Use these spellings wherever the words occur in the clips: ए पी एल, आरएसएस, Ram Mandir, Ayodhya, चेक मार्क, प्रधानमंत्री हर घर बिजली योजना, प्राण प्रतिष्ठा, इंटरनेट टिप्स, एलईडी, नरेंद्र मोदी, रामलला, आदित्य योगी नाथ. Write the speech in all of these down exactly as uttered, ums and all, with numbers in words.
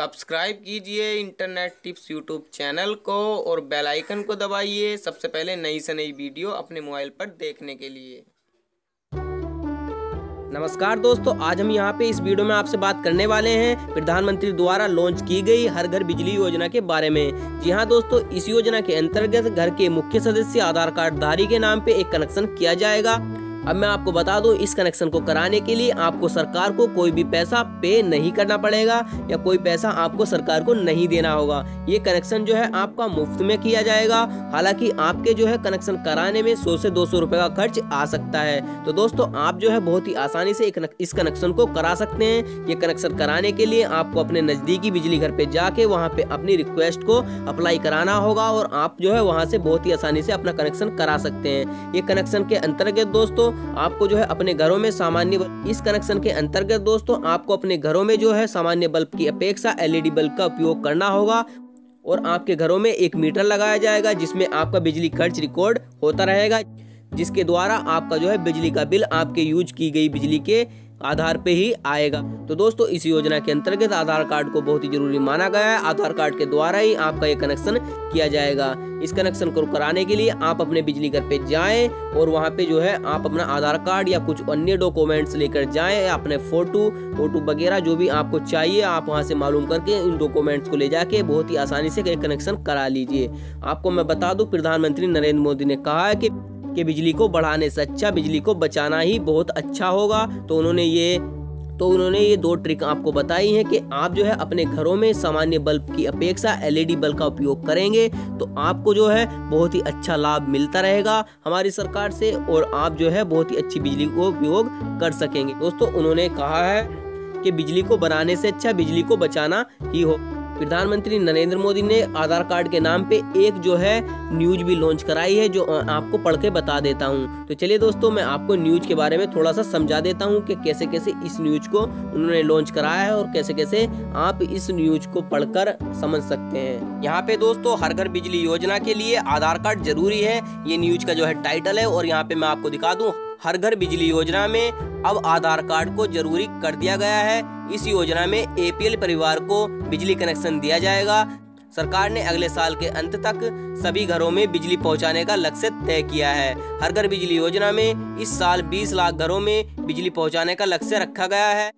Subscribe कीजिए इंटरनेट टिप्स YouTube channel को और बेल आइकन को दबाइए सबसे पहले नई से नई वीडियो अपने मोबाइल पर देखने के लिए। नमस्कार दोस्तों, आज हम यहाँ पे इस वीडियो में आपसे बात करने वाले हैं प्रधानमंत्री द्वारा लॉन्च की गई हर घर बिजली योजना के बारे में। जी हाँ दोस्तों, इस योजना के अंतर्गत घर के मुख्य सदस्य आधार कार्ड धारी के नाम पे एक कनेक्शन किया जाएगा। अब मैं आपको बता दूं, इस कनेक्शन को कराने के लिए आपको सरकार को कोई भी पैसा पे नहीं करना पड़ेगा या कोई पैसा आपको सरकार को नहीं देना होगा। ये कनेक्शन जो है आपका मुफ्त में किया जाएगा। हालांकि आपके जो है कनेक्शन कराने में सौ से दो सौ रुपये का खर्च आ सकता है। तो दोस्तों, आप जो है बहुत ही आसानी से इस कनेक्शन को करा सकते हैं। ये कनेक्शन कराने के लिए आपको अपने नज़दीकी बिजली घर पर जाके वहाँ पर अपनी रिक्वेस्ट को अप्लाई कराना होगा और आप जो है वहाँ से बहुत ही आसानी से अपना कनेक्शन करा सकते हैं। ये कनेक्शन के अंतर्गत दोस्तों आपको जो है अपने घरों में सामान्य इस कनेक्शन के अंतर्गत दोस्तों आपको अपने घरों में जो है सामान्य बल्ब की अपेक्षा एलईडी बल्ब का उपयोग करना होगा और आपके घरों में एक मीटर लगाया जाएगा जिसमें आपका बिजली खर्च रिकॉर्ड होता रहेगा, जिसके द्वारा आपका जो है बिजली का बिल आपके यूज की गई बिजली के आधार पे ही आएगा। तो दोस्तों, इस योजना के अंतर्गत आधार कार्ड को बहुत ही जरूरी माना गया है। आधार कार्ड के द्वारा ही आपका ये कनेक्शन किया जाएगा। इस कनेक्शन को कराने के लिए आप अपने बिजली घर पे जाएं और वहाँ पे जो है आप अपना आधार कार्ड या कुछ अन्य डॉक्यूमेंट्स लेकर जाएं, अपने फोटो फोटो वगैरह जो भी आपको चाहिए आप वहाँ से मालूम करके इन डॉक्यूमेंट्स को ले जाके बहुत ही आसानी से कनेक्शन करा लीजिए। आपको मैं बता दूँ, प्रधानमंत्री नरेंद्र मोदी ने कहा है कि कि बिजली को बढ़ाने से अच्छा बिजली को बचाना ही बहुत अच्छा होगा। तो उन्होंने ये तो उन्होंने ये दो ट्रिक आपको बताई हैं कि आप जो है अपने घरों में सामान्य बल्ब की अपेक्षा एलईडी बल्ब का उपयोग करेंगे तो आपको जो है बहुत ही अच्छा लाभ मिलता रहेगा हमारी सरकार से और आप जो है बहुत ही अच्छी बिजली को उपयोग कर सकेंगे। दोस्तों, उन्होंने कहा है कि बिजली को बनाने से अच्छा बिजली को बचाना ही हो। प्रधानमंत्री नरेंद्र मोदी ने आधार कार्ड के नाम पे एक जो है न्यूज भी लॉन्च कराई है जो आपको पढ़ के बता देता हूँ। तो चलिए दोस्तों, मैं आपको न्यूज के बारे में थोड़ा सा समझा देता हूँ कि कैसे कैसे इस न्यूज को उन्होंने लॉन्च कराया है और कैसे कैसे आप इस न्यूज को पढ़कर समझ सकते हैं। यहाँ पे दोस्तों, हर घर बिजली योजना के लिए आधार कार्ड जरूरी है, ये न्यूज का जो है टाइटल है। और यहाँ पे मैं आपको दिखा दूँ, हर घर बिजली योजना में अब आधार कार्ड को जरूरी कर दिया गया है। इस योजना में ए पी एल परिवार को बिजली कनेक्शन दिया जाएगा। सरकार ने अगले साल के अंत तक सभी घरों में बिजली पहुंचाने का लक्ष्य तय किया है। हर घर बिजली योजना में इस साल बीस लाख घरों में बिजली पहुंचाने का लक्ष्य रखा गया है।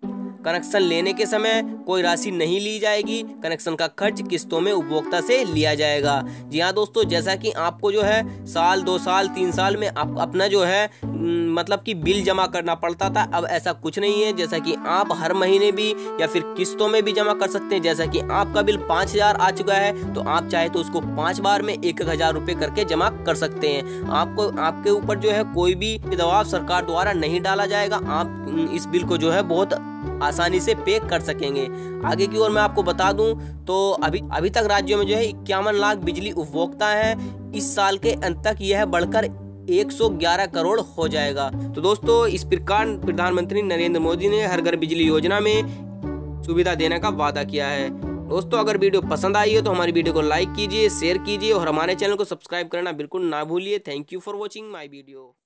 कनेक्शन लेने के समय कोई राशि नहीं ली जाएगी। कनेक्शन का खर्च किस्तों में उपभोक्ता से लिया जाएगा। जी हाँ दोस्तों, जैसा कि आपको जो है साल दो साल तीन साल में आप अपना जो है मतलब कि बिल जमा करना पड़ता था, अब ऐसा कुछ नहीं है। जैसा कि आप हर महीने भी या फिर किस्तों में भी जमा कर सकते हैं। जैसा कि आपका बिल पाँच हज़ार आ चुका है तो आप चाहे तो उसको पाँच बार में एक एक हज़ार रुपये करके जमा कर सकते हैं। आपको आपके ऊपर जो है कोई भी दबाव सरकार द्वारा नहीं डाला जाएगा। आप इस बिल को जो है बहुत आसानी से पे कर सकेंगे। आगे की ओर मैं आपको बता दूं तो अभी अभी तक राज्यों में जो है इक्यावन लाख बिजली उपभोक्ता हैं। इस साल के अंत तक यह बढ़कर एक सौ ग्यारह करोड़ हो जाएगा। तो दोस्तों, इस प्रकार प्रधानमंत्री नरेंद्र मोदी ने हर घर बिजली योजना में सुविधा देने का वादा किया है। दोस्तों, अगर वीडियो पसंद आई है तो हमारी वीडियो को लाइक कीजिए, शेयर कीजिए और हमारे चैनल को सब्सक्राइब करना बिल्कुल ना भूलिए। Thank you for watching my video.